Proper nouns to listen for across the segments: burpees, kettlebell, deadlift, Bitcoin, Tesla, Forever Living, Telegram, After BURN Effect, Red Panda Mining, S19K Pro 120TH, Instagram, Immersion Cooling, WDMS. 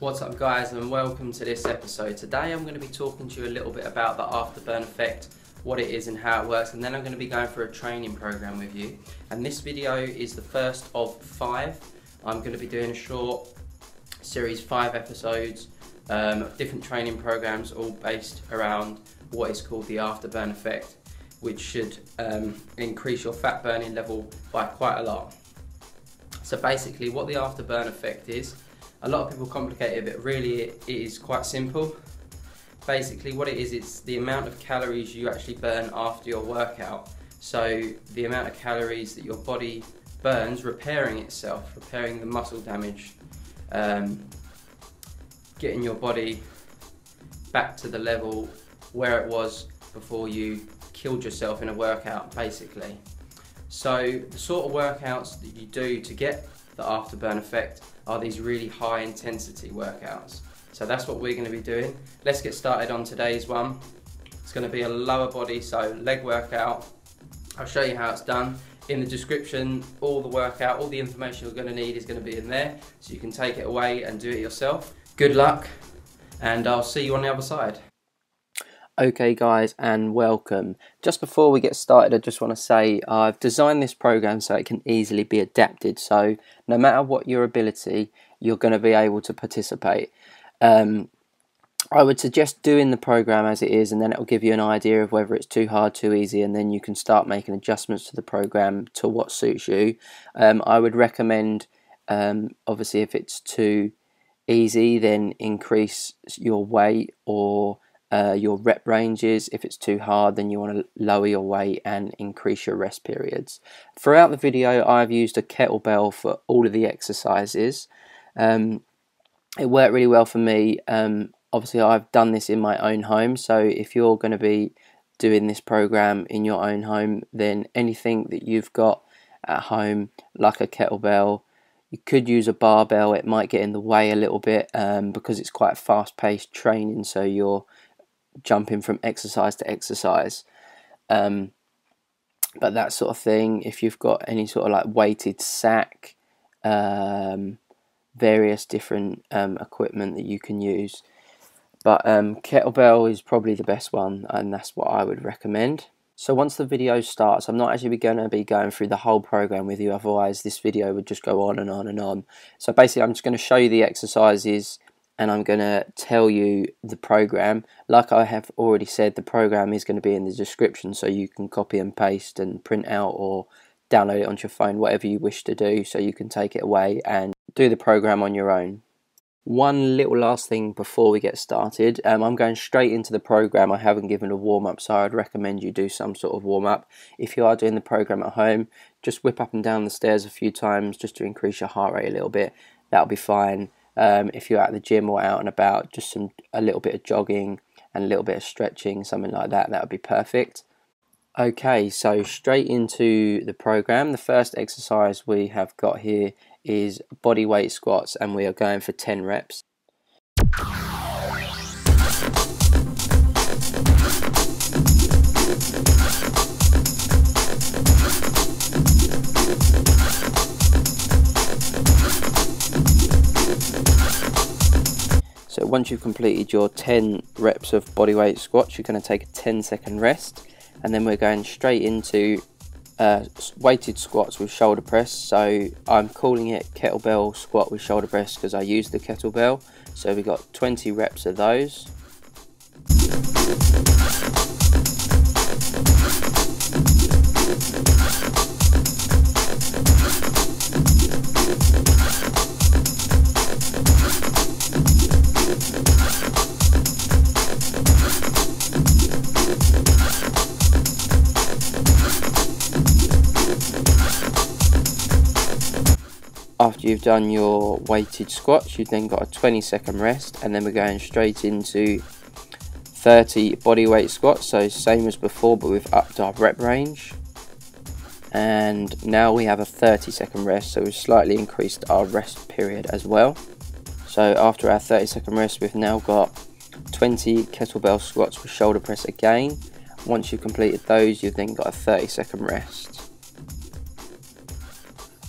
What's up guys, and welcome to this episode. Today I'm going to be talking to you a little bit about the afterburn effect, what it is and how it works, and then I'm going to be going through a training program with you. And this video is the first of 5. I'm going to be doing a short series, 5 episodes, different training programs, all based around what is called the afterburn effect, which should increase your fat burning level by quite a lot. So basically what the afterburn effect is, a lot of people complicate it, but really it is quite simple. Basically what it is, it's the amount of calories you actually burn after your workout. So the amount of calories that your body burns repairing itself, repairing the muscle damage, getting your body back to the level where it was before you killed yourself in a workout, basically. So the sort of workouts that you do to get the afterburn effect are these really high intensity workouts. So that's what we're going to be doing. Let's get started on today's one. It's going to be a lower body, so leg workout. I'll show you how it's done. In the description, all the workout, all the information you're going to need is going to be in there, so you can take it away and do it yourself. Good luck, and I'll see you on the other side. Okay guys, and welcome. Just before we get started, I just want to say I've designed this program so it can easily be adapted, so no matter what your ability, you're going to be able to participate. I would suggest doing the program as it is, and then it will give you an idea of whether it's too hard, too easy, and then you can start making adjustments to the program to what suits you. I would recommend, obviously if it's too easy, then increase your weight or your rep ranges. If it's too hard, then you want to lower your weight and increase your rest periods. Throughout the video, I've used a kettlebell for all of the exercises. It worked really well for me. Obviously, I've done this in my own home, so if you're going to be doing this program in your own home, then anything that you've got at home, like a kettlebell, you could use a barbell. It might get in the way a little bit because it's quite fast-paced training, so you're jumping from exercise to exercise, but that sort of thing. If you've got any sort of like weighted sack, various different equipment that you can use, but kettlebell is probably the best one, and that's what I would recommend. So once the video starts, I'm not actually going to be going through the whole program with you, otherwise this video would just go on and on and on. So basically I'm just going to show you the exercises, and I'm going to tell you the program. Like I have already said, the program is going to be in the description, so you can copy and paste and print out or download it onto your phone, whatever you wish to do, so you can take it away and do the program on your own. One little last thing before we get started. I'm going straight into the program. I haven't given a warm-up, so I'd recommend you do some sort of warm-up. If you are doing the program at home, just whip up and down the stairs a few times just to increase your heart rate a little bit. That'll be fine. If you're at the gym or out and about, just a little bit of jogging and a little bit of stretching, something like that, that would be perfect. Okay, so straight into the program. The first exercise we have got here is body weight squats, and we are going for 10 reps. So once you've completed your 10 reps of bodyweight squats, you're going to take a 10-second rest, and then we're going straight into weighted squats with shoulder press. So I'm calling it kettlebell squat with shoulder press because I use the kettlebell. So we got 20 reps of those. After you've done your weighted squats, you've then got a 20-second rest, and then we're going straight into 30 bodyweight squats, so same as before but we've upped our rep range. And now we have a 30-second rest, so we've slightly increased our rest period as well. So after our 30-second rest, we've now got 20 kettlebell squats with shoulder press again. Once you've completed those, you've then got a 30-second rest.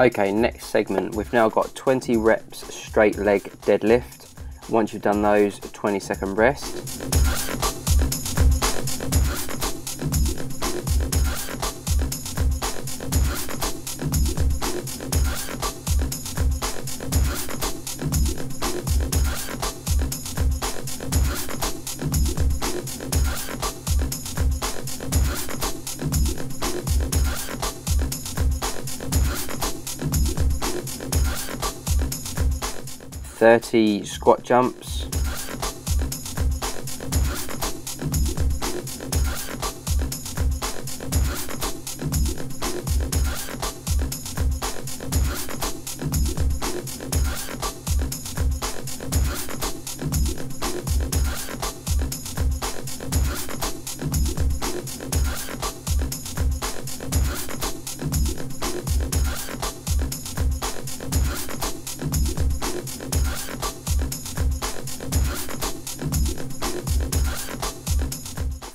Okay, next segment, we've now got 20 reps straight leg deadlift. Once you've done those, 20-second rest. Thirty squat jumps.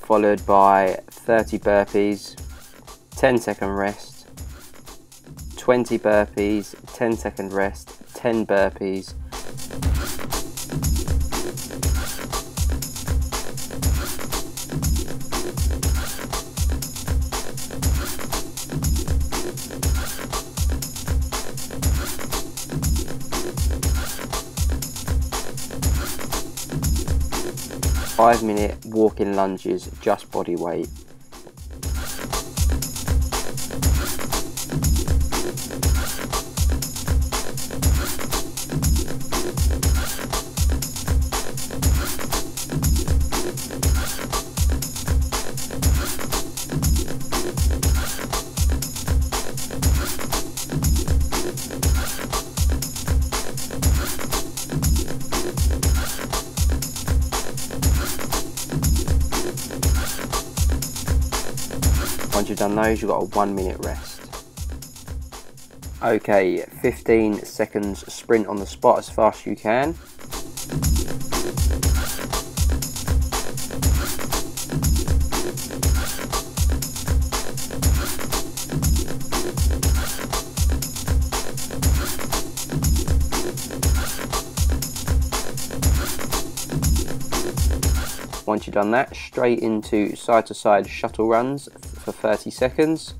Followed by 30 burpees, 10-second rest, 20 burpees, 10-second rest, 10 burpees. Five-minute walking lunges, just body weight. Once you've done those, you've got a 1 minute rest. Okay, 15 seconds sprint on the spot as fast as you can. Once you've done that, straight into side-to-side shuttle runs for 30 seconds.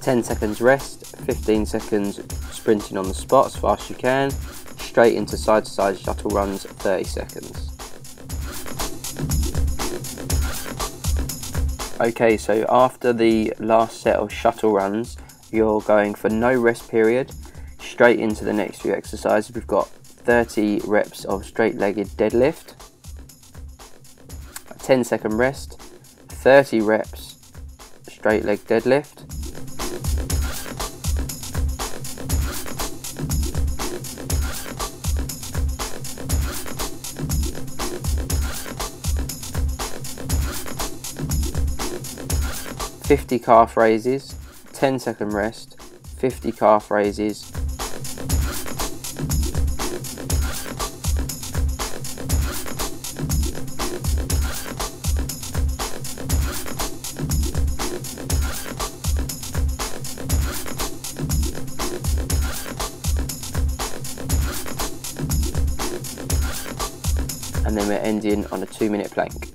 Ten seconds rest, 15 seconds sprinting on the spot as fast as you can, straight into side-to-side shuttle runs, 30 seconds. Okay, so after the last set of shuttle runs, you're going for no rest period, straight into the next few exercises. We've got 30 reps of straight-legged deadlift, 10-second rest, 30 reps straight-leg deadlift. . 50 calf raises, 10-second rest, 50 calf raises. And then we're ending on a 2-minute plank.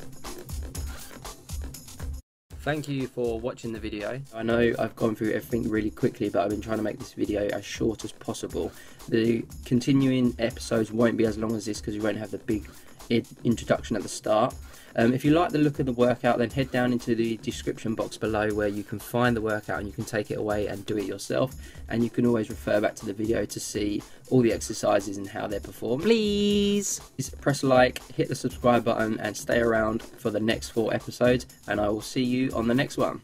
Thank you for watching the video. I know I've gone through everything really quickly, but I've been trying to make this video as short as possible. The continuing episodes won't be as long as this because we won't have the big introduction at the start. If you like the look of the workout, then head down into the description box below where you can find the workout and you can take it away and do it yourself. And you can always refer back to the video to see all the exercises and how they're performed. Please press like, hit the subscribe button and stay around for the next 4 episodes, and I will see you on the next one.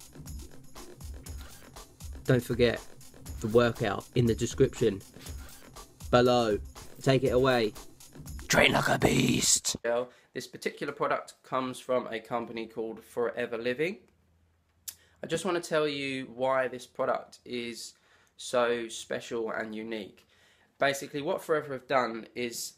Don't forget the workout in the description below. Take it away. Train like a beast. This particular product comes from a company called Forever Living. I just want to tell you why this product is so special and unique. Basically, what Forever have done is